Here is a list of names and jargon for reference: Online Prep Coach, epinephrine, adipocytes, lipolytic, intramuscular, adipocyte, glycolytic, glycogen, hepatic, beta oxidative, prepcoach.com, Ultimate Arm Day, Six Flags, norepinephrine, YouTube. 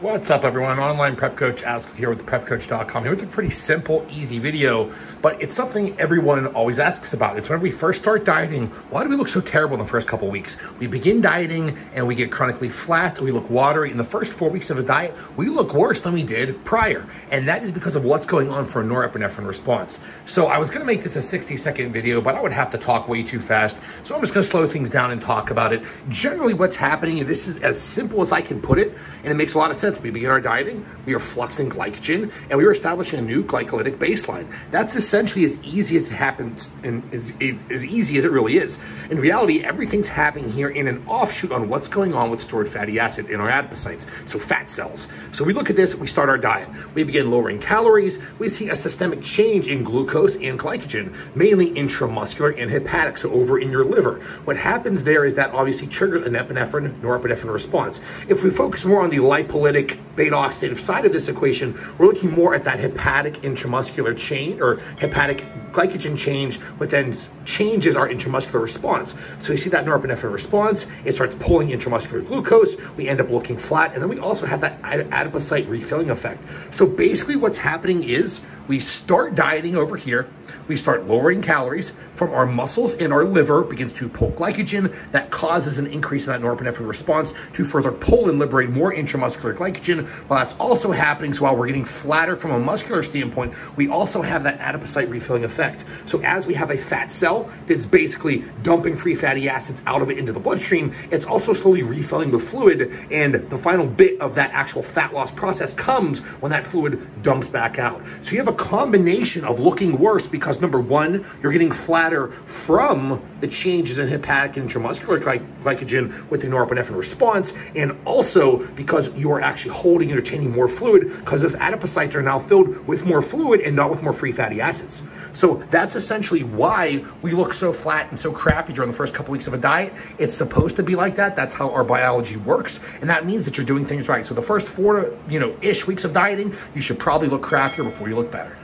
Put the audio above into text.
What's up, everyone? Online Prep Coach Ask here with prepcoach.com. Here with a pretty simple, easy video, but it's something everyone always asks about. It's whenever we first start dieting, why do we look so terrible in the first couple weeks? We begin dieting and we get chronically flat, we look watery. In the first 4 weeks of a diet, we look worse than we did prior. And that is because of what's going on for a norepinephrine response. So I was gonna make this a 60-second video, but I would have to talk way too fast. So I'm just gonna slow things down and talk about it. Generally what's happening, and this is as simple as I can put it, and it makes a lot of sense. We begin our dieting, we are fluxing glycogen, and we are establishing a new glycolytic baseline. That's essentially as easy as it happens, and as easy as it really is. In reality, everything's happening here in an offshoot on what's going on with stored fatty acid in our adipocytes, so fat cells. So we look at this, we start our diet. We begin lowering calories, we see a systemic change in glucose and glycogen, mainly intramuscular and hepatic, so over in your liver. What happens there is that obviously triggers an epinephrine, norepinephrine response. If we focus more on the lipolytic, beta oxidative side of this equation, we're looking more at that hepatic intramuscular chain or hepatic glycogen change, which then changes our intramuscular response. So you see that norepinephrine response, it starts pulling intramuscular glucose, we end up looking flat, and then we also have that adipocyte refilling effect. So basically what's happening is we start dieting over here, we start lowering calories from our muscles, and our liver begins to pull glycogen. That causes an increase in that norepinephrine response to further pull and liberate more intramuscular glycogen. While that's also happening, so while we're getting flatter from a muscular standpoint, we also have that adipocyte refilling effect. So as we have a fat cell that's basically dumping free fatty acids out of it into the bloodstream, it's also slowly refilling with fluid, and the final bit of that actual fat loss process comes when that fluid dumps back out. So you have a combination of looking worse because, number one, you're getting flatter from the changes in hepatic and intramuscular glycogen with the norepinephrine response, and also because you are actually holding and retaining more fluid because those adipocytes are now filled with more fluid and not with more free fatty acids. So that's essentially why we look so flat and so crappy during the first couple weeks of a diet. It's supposed to be like that. That's how our biology works, and that means that you're doing things right. So the first four-ish weeks of dieting, you should probably look crappier before you look better.